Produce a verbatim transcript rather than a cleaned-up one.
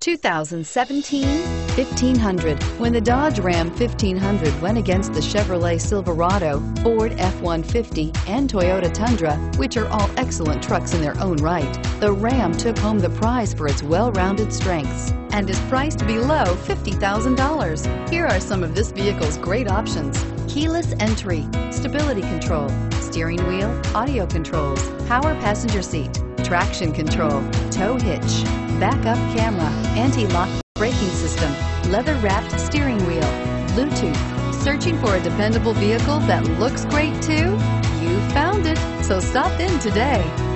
two thousand seventeen fifteen hundred. When the Dodge Ram fifteen hundred went against the Chevrolet Silverado, Ford F one fifty, and Toyota Tundra, which are all excellent trucks in their own right, the Ram took home the prize for its well-rounded strengths and is priced below fifty thousand dollars. Here are some of this vehicle's great options: keyless entry, stability control, steering wheel audio controls, power passenger seat, traction control, tow hitch, backup camera, anti-lock braking system, leather-wrapped steering wheel, Bluetooth. Searching for a dependable vehicle that looks great too? You found it, so stop in today.